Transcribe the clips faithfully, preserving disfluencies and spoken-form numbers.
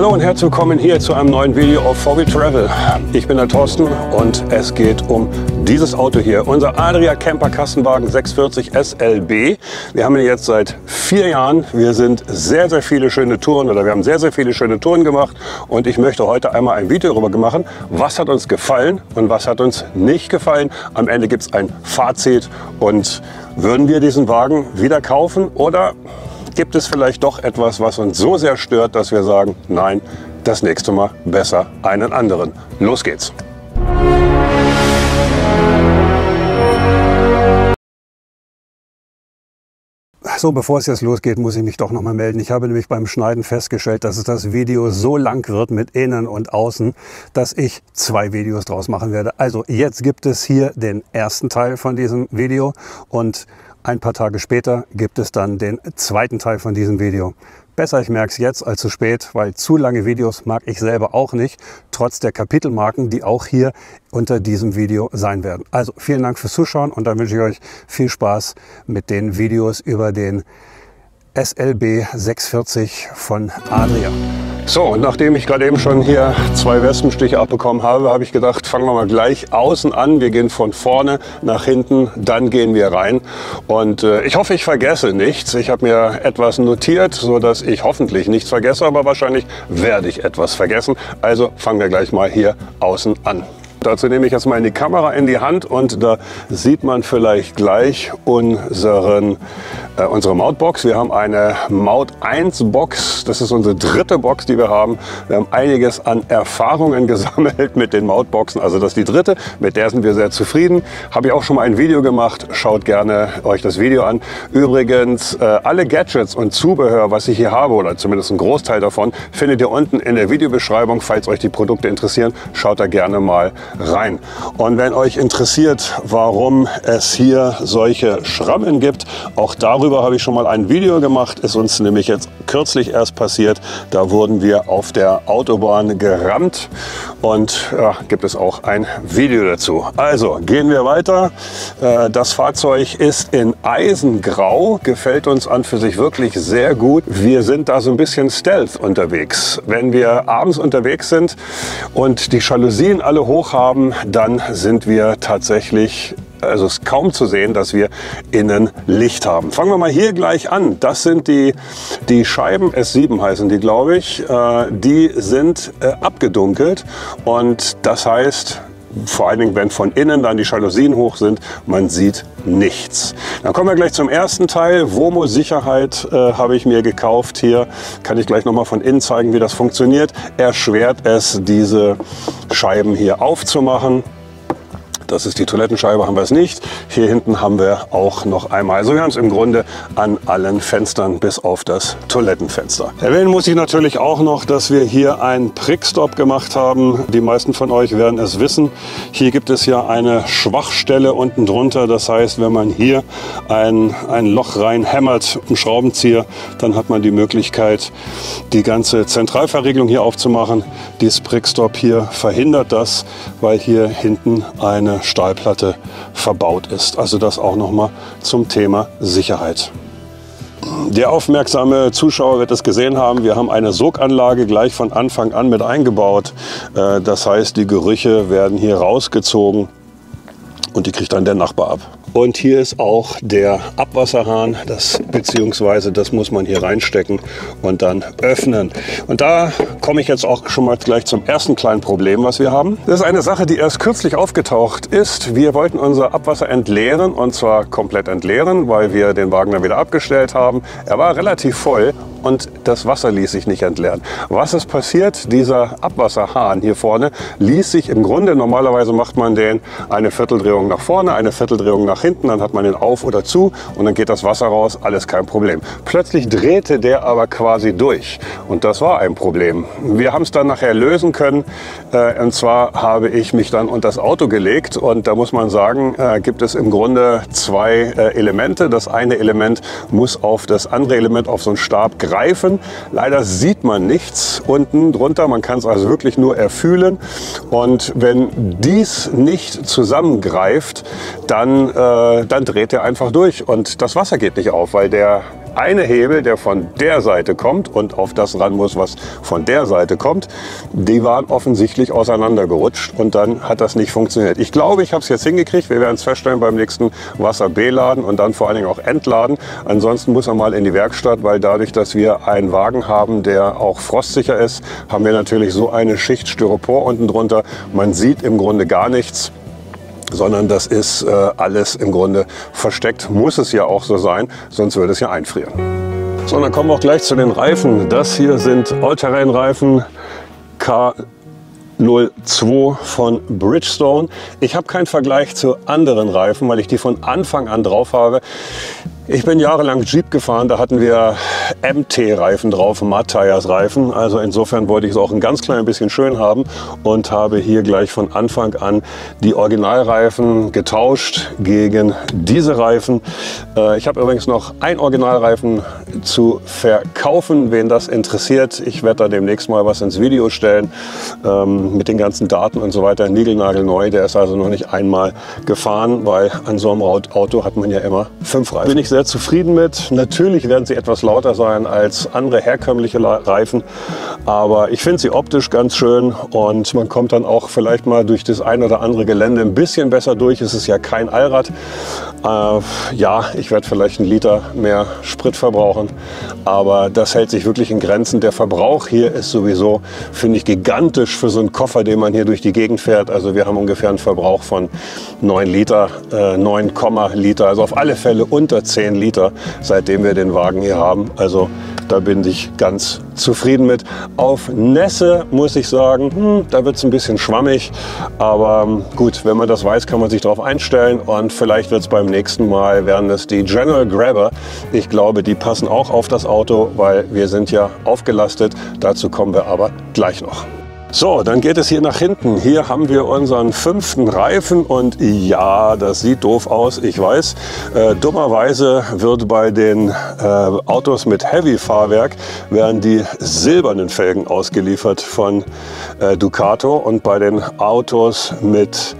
Hallo und herzlich willkommen hier zu einem neuen Video auf four wheel travel. Ich bin der Thorsten und es geht um dieses Auto hier, unser Adria Camper Kastenwagen sechs vierzig S L B. Wir haben ihn jetzt seit vier Jahren. Wir sind sehr, sehr viele schöne Touren oder wir haben sehr, sehr viele schöne Touren gemacht und ich möchte heute einmal ein Video darüber machen, was hat uns gefallen und was hat uns nicht gefallen. Am Ende gibt es ein Fazit und würden wir diesen Wagen wieder kaufen oder gibt es vielleicht doch etwas, was uns so sehr stört, dass wir sagen, nein, das nächste Mal besser einen anderen. Los geht's! So, bevor es jetzt losgeht, muss ich mich doch noch mal melden. Ich habe nämlich beim Schneiden festgestellt, dass es das Video so lang wird mit Innen und Außen, dass ich zwei Videos draus machen werde. Also jetzt gibt es hier den ersten Teil von diesem Video und ein paar Tage später gibt es dann den zweiten Teil von diesem Video. Besser, ich merke es jetzt als zu spät, weil zu lange Videos mag ich selber auch nicht, trotz der Kapitelmarken, die auch hier unter diesem Video sein werden. Also vielen Dank fürs Zuschauen und dann wünsche ich euch viel Spaß mit den Videos über den S L B sechs vierzig von Adria. So, und nachdem ich gerade eben schon hier zwei Wespenstiche abbekommen habe, habe ich gedacht, fangen wir mal gleich außen an. Wir gehen von vorne nach hinten, dann gehen wir rein. Und äh, ich hoffe, ich vergesse nichts. Ich habe mir etwas notiert, sodass ich hoffentlich nichts vergesse, aber wahrscheinlich werde ich etwas vergessen. Also fangen wir gleich mal hier außen an. Dazu nehme ich jetzt mal die Kamera in die Hand und da sieht man vielleicht gleich unseren, äh, unsere Mautbox. Wir haben eine Maut eins Box, das ist unsere dritte Box, die wir haben. Wir haben einiges an Erfahrungen gesammelt mit den Mautboxen, also das ist die dritte, mit der sind wir sehr zufrieden. Habe ich auch schon mal ein Video gemacht, schaut gerne euch das Video an. Übrigens, äh, alle Gadgets und Zubehör, was ich hier habe oder zumindest ein Großteil davon, findet ihr unten in der Videobeschreibung. Falls euch die Produkte interessieren, schaut da gerne mal rein. Und wenn euch interessiert, warum es hier solche Schrammen gibt, auch darüber habe ich schon mal ein Video gemacht. Ist uns nämlich jetzt kürzlich erst passiert. Da wurden wir auf der Autobahn gerammt und ja, gibt es auch ein Video dazu. Also gehen wir weiter. Das Fahrzeug ist in Eisengrau, gefällt uns an für sich wirklich sehr gut. Wir sind da so ein bisschen Stealth unterwegs. Wenn wir abends unterwegs sind und die Jalousien alle hoch haben, haben, dann sind wir tatsächlich, also es ist kaum zu sehen, dass wir innen Licht haben. Fangen wir mal hier gleich an. Das sind die, die Scheiben, S sieben heißen die, glaube ich, äh, die sind äh, abgedunkelt und das heißt, vor allen Dingen, wenn von innen dann die Jalousien hoch sind, man sieht nichts. Dann kommen wir gleich zum ersten Teil. Womo Sicherheit äh, habe ich mir gekauft hier. Kann ich gleich nochmal von innen zeigen, wie das funktioniert. Erschwert es, diese Scheiben hier aufzumachen. Das ist die Toilettenscheibe, haben wir es nicht. Hier hinten haben wir auch noch einmal. Also wir haben es im Grunde an allen Fenstern bis auf das Toilettenfenster. Erwähnen muss ich natürlich auch noch, dass wir hier einen Prickstop gemacht haben. Die meisten von euch werden es wissen. Hier gibt es ja eine Schwachstelle unten drunter. Das heißt, wenn man hier ein, ein Loch reinhämmert, einen Schraubenzieher, dann hat man die Möglichkeit, die ganze Zentralverriegelung hier aufzumachen. Dieses Prickstop hier verhindert das, weil hier hinten eine Stahlplatte verbaut ist. Also das auch nochmal zum Thema Sicherheit. Der aufmerksame Zuschauer wird es gesehen haben, wir haben eine Soganlage gleich von Anfang an mit eingebaut. Das heißt, die Gerüche werden hier rausgezogen und die kriegt dann der Nachbar ab. Und hier ist auch der Abwasserhahn, das, beziehungsweise das muss man hier reinstecken und dann öffnen. Und da komme ich jetzt auch schon mal gleich zum ersten kleinen Problem, was wir haben. Das ist eine Sache, die erst kürzlich aufgetaucht ist. Wir wollten unser Abwasser entleeren und zwar komplett entleeren, weil wir den Wagen dann wieder abgestellt haben. Er war relativ voll und das Wasser ließ sich nicht entleeren. Was ist passiert? Dieser Abwasserhahn hier vorne ließ sich im Grunde, normalerweise macht man den eine Vierteldrehung nach vorne, eine Vierteldrehung nach hinten, dann hat man den auf oder zu und dann geht das Wasser raus, alles kein Problem. Plötzlich drehte der aber quasi durch und das war ein Problem. Wir haben es dann nachher lösen können äh, und zwar habe ich mich dann unter das Auto gelegt und da muss man sagen, äh, gibt es im Grunde zwei äh, Elemente. Das eine Element muss auf das andere Element, auf so einen Stab greifen. Leider sieht man nichts unten drunter, man kann es also wirklich nur erfühlen und wenn dies nicht zusammengreift, dann äh, dann dreht er einfach durch und das Wasser geht nicht auf, weil der eine Hebel, der von der Seite kommt und auf das ran muss, was von der Seite kommt. Die waren offensichtlich auseinandergerutscht und dann hat das nicht funktioniert. Ich glaube, ich habe es jetzt hingekriegt. Wir werden es feststellen beim nächsten Wasser beladen und dann vor allen Dingen auch entladen. Ansonsten muss er mal in die Werkstatt, weil dadurch, dass wir einen Wagen haben, der auch frostsicher ist, haben wir natürlich so eine Schicht Styropor unten drunter. Man sieht im Grunde gar nichts, sondern das ist äh, alles im Grunde versteckt. Muss es ja auch so sein, sonst würde es ja einfrieren. So, und dann kommen wir auch gleich zu den Reifen. Das hier sind Allterrain-Reifen K null zwei von Bridgestone. Ich habe keinen Vergleich zu anderen Reifen, weil ich die von Anfang an drauf habe. Ich bin jahrelang Jeep gefahren, da hatten wir M T-Reifen drauf, Matthias-Reifen. Also insofern wollte ich es auch ein ganz klein bisschen schön haben und habe hier gleich von Anfang an die Originalreifen getauscht gegen diese Reifen. Ich habe übrigens noch ein Originalreifen zu verkaufen, wen das interessiert. Ich werde da demnächst mal was ins Video stellen mit den ganzen Daten und so weiter. Niegelnagelneu, der ist also noch nicht einmal gefahren, weil an so einem Auto hat man ja immer fünf Reifen. Bin ich sehr Sehr zufrieden mit. Natürlich werden sie etwas lauter sein als andere herkömmliche Reifen, aber ich finde sie optisch ganz schön und man kommt dann auch vielleicht mal durch das ein oder andere Gelände ein bisschen besser durch. Es ist ja kein Allrad. Äh, ja, ich werde vielleicht einen Liter mehr Sprit verbrauchen, aber das hält sich wirklich in Grenzen. Der Verbrauch hier ist sowieso, finde ich, gigantisch für so einen Koffer, den man hier durch die Gegend fährt. Also wir haben ungefähr einen Verbrauch von neun Liter, äh, neun Komma Liter, also auf alle Fälle unter zehn Liter, seitdem wir den Wagen hier haben. Also da bin ich ganz zufrieden mit. Auf Nässe muss ich sagen, hm, da wird es ein bisschen schwammig. Aber gut, wenn man das weiß, kann man sich darauf einstellen. Und vielleicht wird es beim nächsten Mal, werden es die General Grabber. Ich glaube, die passen auch auf das Auto, weil wir sind ja aufgelastet. Dazu kommen wir aber gleich noch. So, dann geht es hier nach hinten. Hier haben wir unseren fünften Reifen und ja, das sieht doof aus, ich weiß. Äh, dummerweise wird bei den äh, Autos mit Heavy-Fahrwerk werden die silbernen Felgen ausgeliefert von äh, Ducato und bei den Autos mit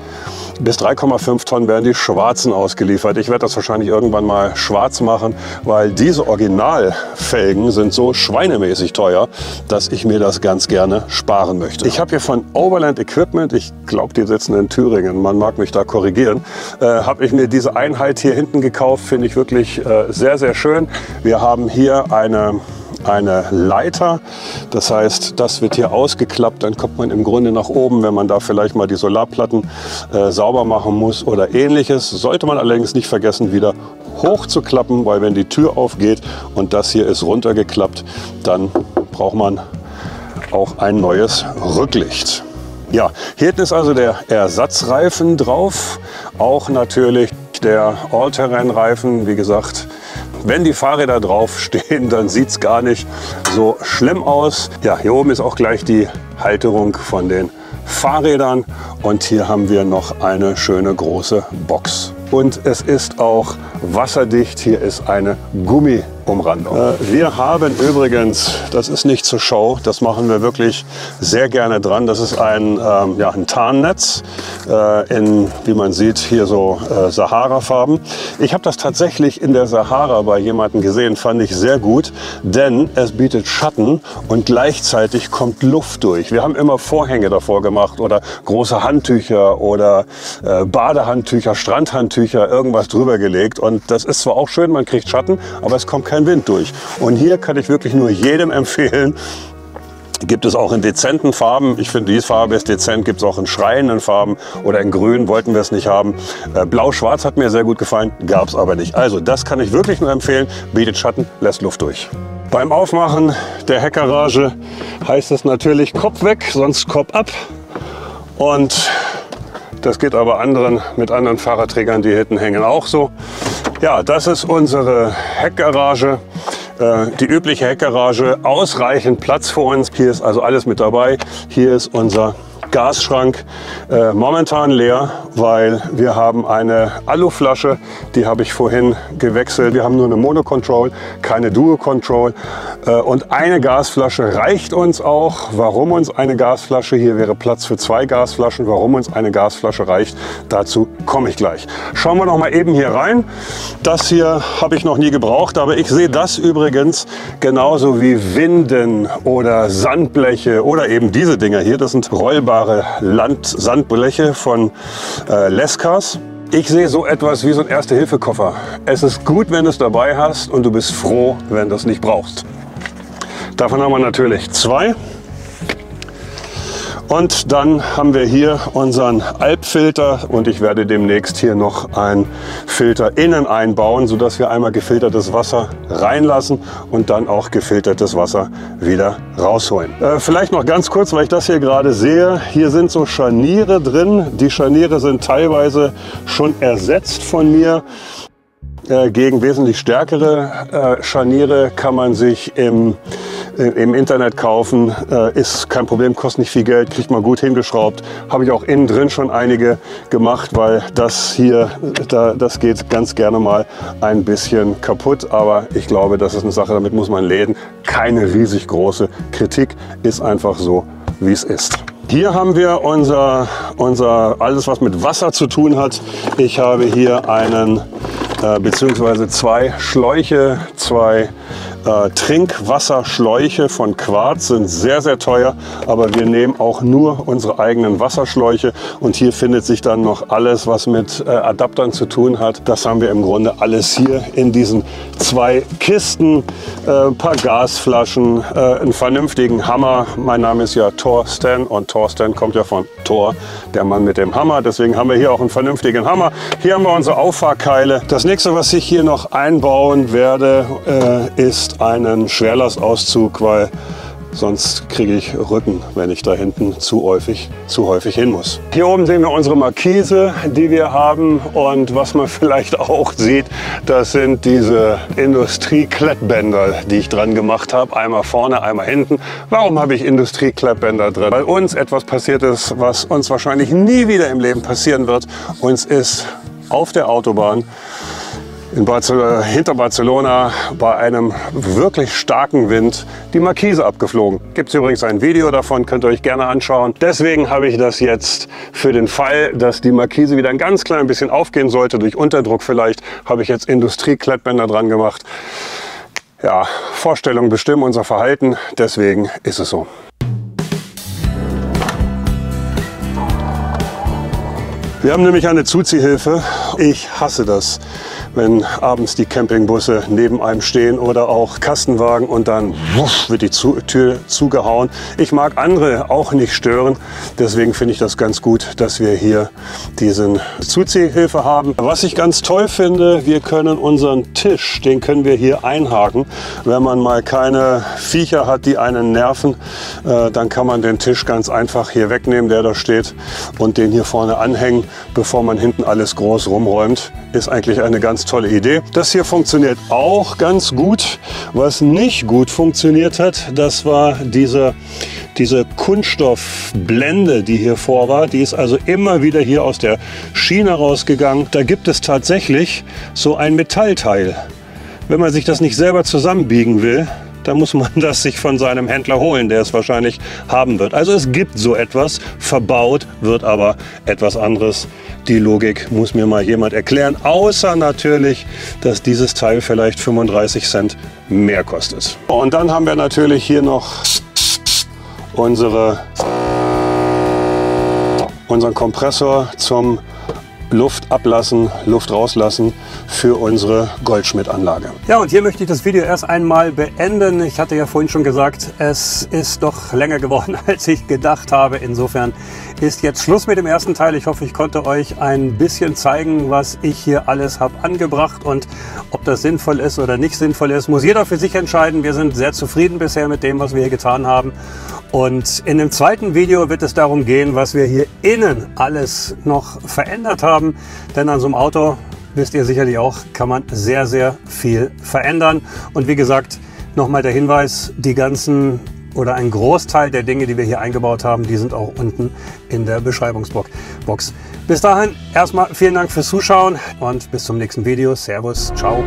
bis drei Komma fünf Tonnen werden die schwarzen ausgeliefert. Ich werde das wahrscheinlich irgendwann mal schwarz machen, weil diese Originalfelgen sind so schweinemäßig teuer, dass ich mir das ganz gerne sparen möchte. Ich habe hier von Overland Equipment, ich glaube, die sitzen in Thüringen, man mag mich da korrigieren, äh, habe ich mir diese Einheit hier hinten gekauft, finde ich wirklich äh, sehr, sehr schön. Wir haben hier eine... eine Leiter. Das heißt, das wird hier ausgeklappt, dann kommt man im Grunde nach oben, wenn man da vielleicht mal die Solarplatten äh, sauber machen muss oder ähnliches. Sollte man allerdings nicht vergessen, wieder hochzuklappen, weil wenn die Tür aufgeht und das hier ist runtergeklappt, dann braucht man auch ein neues Rücklicht. Ja, hier hinten ist also der Ersatzreifen drauf, auch natürlich der Allterrain-Reifen, wie gesagt. Wenn die Fahrräder draufstehen, dann sieht es gar nicht so schlimm aus. Ja, hier oben ist auch gleich die Halterung von den Fahrrädern. Und hier haben wir noch eine schöne große Box. Und es ist auch wasserdicht. Hier ist eine Gummiumrandung. Äh, wir haben übrigens, das ist nicht zur Show, das machen wir wirklich sehr gerne dran. Das ist ein, ähm, ja, ein Tarnnetz äh, in, wie man sieht, hier so äh, Sahara-Farben. Ich habe das tatsächlich in der Sahara bei jemandem gesehen, fand ich sehr gut, denn es bietet Schatten und gleichzeitig kommt Luft durch. Wir haben immer Vorhänge davor gemacht oder große Handtücher oder äh, Badehandtücher, Strandhandtücher, irgendwas drüber gelegt und das ist zwar auch schön, man kriegt Schatten, aber es kommt kein Wind durch. Und hier kann ich wirklich nur jedem empfehlen, gibt es auch in dezenten Farben, ich finde diese Farbe ist dezent, gibt es auch in schreienden Farben oder in grün, wollten wir es nicht haben. Blau-schwarz hat mir sehr gut gefallen, gab es aber nicht. Also das kann ich wirklich nur empfehlen, bietet Schatten, lässt Luft durch. Beim Aufmachen der Heckgarage heißt es natürlich Kopf weg, sonst Kopf ab und das geht aber anderen mit anderen Fahrradträgern, die hinten hängen, auch so. Ja, das ist unsere Heckgarage. Äh, die übliche Heckgarage, ausreichend Platz für uns. Hier ist also alles mit dabei. Hier ist unser Gasschrank äh, momentan leer, weil wir haben eine Aluflasche, die habe ich vorhin gewechselt. Wir haben nur eine Mono-Control, keine Duo-Control äh, und eine Gasflasche reicht uns auch. Warum uns eine Gasflasche, hier wäre Platz für zwei Gasflaschen, warum uns eine Gasflasche reicht, dazu komme ich gleich. Schauen wir noch mal eben hier rein. Das hier habe ich noch nie gebraucht, aber ich sehe das übrigens genauso wie Winden oder Sandbleche oder eben diese Dinger hier. Das sind rollbare Land Sandbleche von äh, Lescars. Ich sehe so etwas wie so ein Erste-Hilfe-Koffer. Es ist gut, wenn du es dabei hast und du bist froh, wenn du es nicht brauchst. Davon haben wir natürlich zwei. Und dann haben wir hier unseren Albfilter und ich werde demnächst hier noch einen Filter innen einbauen, sodass wir einmal gefiltertes Wasser reinlassen und dann auch gefiltertes Wasser wieder rausholen. Äh, vielleicht noch ganz kurz, weil ich das hier gerade sehe, hier sind so Scharniere drin. Die Scharniere sind teilweise schon ersetzt von mir. Äh, gegen wesentlich stärkere äh, Scharniere kann man sich im im Internet kaufen, ist kein Problem, kostet nicht viel Geld, kriegt man gut hingeschraubt. Habe ich auch innen drin schon einige gemacht, weil das hier, das geht ganz gerne mal ein bisschen kaputt. Aber ich glaube, das ist eine Sache, damit muss man leben. Keine riesig große Kritik, ist einfach so, wie es ist. Hier haben wir unser, unser alles, was mit Wasser zu tun hat. Ich habe hier einen, äh, beziehungsweise zwei Schläuche, zwei Äh, Trinkwasserschläuche von Quarz, sind sehr, sehr teuer, aber wir nehmen auch nur unsere eigenen Wasserschläuche und hier findet sich dann noch alles, was mit äh, Adaptern zu tun hat. Das haben wir im Grunde alles hier in diesen zwei Kisten, äh, ein paar Gasflaschen, äh, einen vernünftigen Hammer. Mein Name ist ja Thorsten und Thorsten kommt ja von Thor, der Mann mit dem Hammer. Deswegen haben wir hier auch einen vernünftigen Hammer. Hier haben wir unsere Auffahrkeile. Das nächste, was ich hier noch einbauen werde, äh, ist einen Schwerlastauszug, weil sonst kriege ich Rücken, wenn ich da hinten zu häufig, zu häufig hin muss. Hier oben sehen wir unsere Markise, die wir haben und was man vielleicht auch sieht, das sind diese Industrie-Klettbänder, die ich dran gemacht habe. Einmal vorne, einmal hinten. Warum habe ich Industrie-Klettbänder drin? Weil uns etwas passiert ist, was uns wahrscheinlich nie wieder im Leben passieren wird. Uns ist auf der Autobahn In Barcelona, hinter Barcelona bei einem wirklich starken Wind die Markise abgeflogen. Gibt es übrigens ein Video davon, könnt ihr euch gerne anschauen. Deswegen habe ich das jetzt für den Fall, dass die Markise wieder ein ganz klein bisschen aufgehen sollte, durch Unterdruck vielleicht, habe ich jetzt Industrieklettbänder dran gemacht. Ja, Vorstellungen bestimmen unser Verhalten, deswegen ist es so. Wir haben nämlich eine Zuziehhilfe. Ich hasse das, wenn abends die Campingbusse neben einem stehen oder auch Kastenwagen und dann wuff, wird die zu Tür zugehauen. Ich mag andere auch nicht stören, deswegen finde ich das ganz gut, dass wir hier diesen Zuziehhilfe haben. Was ich ganz toll finde, wir können unseren Tisch, den können wir hier einhaken. Wenn man mal keine Viecher hat, die einen nerven, äh, dann kann man den Tisch ganz einfach hier wegnehmen, der da steht, und den hier vorne anhängen. Bevor man hinten alles groß rumräumt, ist eigentlich eine ganz tolle Idee. Das hier funktioniert auch ganz gut. Was nicht gut funktioniert hat, das war diese, diese Kunststoffblende, die hier vor war. Die ist also immer wieder hier aus der Schiene rausgegangen. Da gibt es tatsächlich so ein Metallteil. Wenn man sich das nicht selber zusammenbiegen will, da muss man das sich von seinem Händler holen, der es wahrscheinlich haben wird. Also es gibt so etwas, verbaut wird aber etwas anderes. Die Logik muss mir mal jemand erklären, außer natürlich, dass dieses Teil vielleicht fünfunddreißig Cent mehr kostet. Und dann haben wir natürlich hier noch unsere, unseren Kompressor zum Luft ablassen, Luft rauslassen für unsere Goldschmidt-Anlage. Ja, und hier möchte ich das Video erst einmal beenden. Ich hatte ja vorhin schon gesagt, es ist doch länger geworden, als ich gedacht habe. Insofern ist jetzt Schluss mit dem ersten Teil. Ich hoffe, ich konnte euch ein bisschen zeigen, was ich hier alles habe angebracht. Und ob das sinnvoll ist oder nicht sinnvoll ist, muss jeder für sich entscheiden. Wir sind sehr zufrieden bisher mit dem, was wir hier getan haben. Und in dem zweiten Video wird es darum gehen, was wir hier innen alles noch verändert haben. Denn an so einem Auto, wisst ihr sicherlich auch, kann man sehr, sehr viel verändern. Und wie gesagt, nochmal der Hinweis, die ganzen oder ein Großteil der Dinge, die wir hier eingebaut haben, die sind auch unten in der Beschreibungsbox. Bis dahin erstmal vielen Dank fürs Zuschauen und bis zum nächsten Video. Servus, ciao.